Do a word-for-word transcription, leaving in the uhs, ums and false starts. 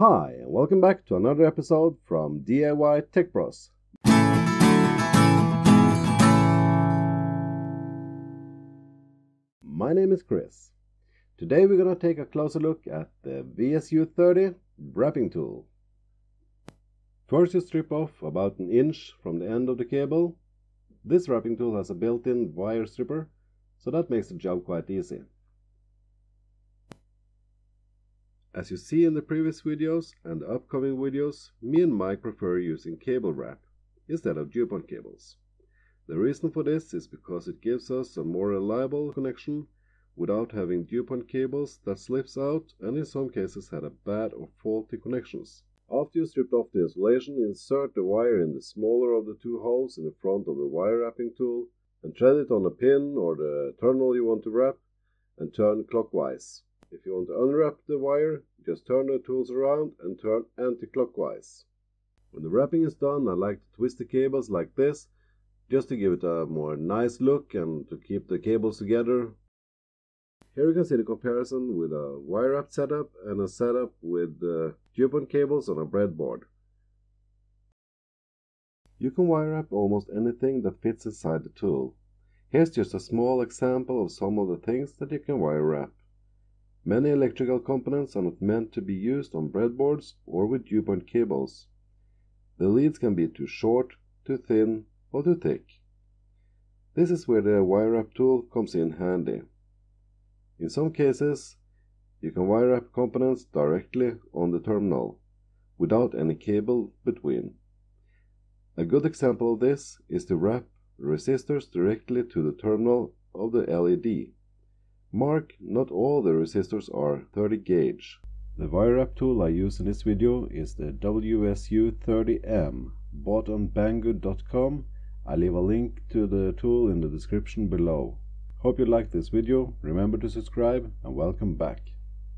Hi, and welcome back to another episode from D I Y Tech Bros. My name is Chris. Today we're gonna take a closer look at the W S U thirty wrapping tool. First, you strip off about an inch from the end of the cable. This wrapping tool has a built-in wire stripper, so that makes the job quite easy. As you see in the previous videos and the upcoming videos, me and Mike prefer using cable wrap instead of DuPont cables. The reason for this is because it gives us a more reliable connection without having DuPont cables that slips out and in some cases had a bad or faulty connections. After you stripped off the insulation, insert the wire in the smaller of the two holes in the front of the wire wrapping tool and thread it on a pin or the terminal you want to wrap and turn clockwise. If you want to unwrap the wire, just turn the tools around and turn anti-clockwise. When the wrapping is done, I like to twist the cables like this, just to give it a more nice look and to keep the cables together. Here you can see the comparison with a wire wrap setup and a setup with the DuPont cables on a breadboard. You can wire wrap almost anything that fits inside the tool. Here's just a small example of some of the things that you can wire wrap. Many electrical components are not meant to be used on breadboards or with DuPont cables. The leads can be too short, too thin, or too thick. This is where the wire wrap tool comes in handy. In some cases, you can wire wrap components directly on the terminal, without any cable between. A good example of this is to wrap resistors directly to the terminal of the L E D. Mark, not all the resistors are thirty gauge. The wire wrap tool I use in this video is the W S U thirty M, bought on banggood dot com. I leave a link to the tool in the description below. Hope you liked this video, remember to subscribe and welcome back.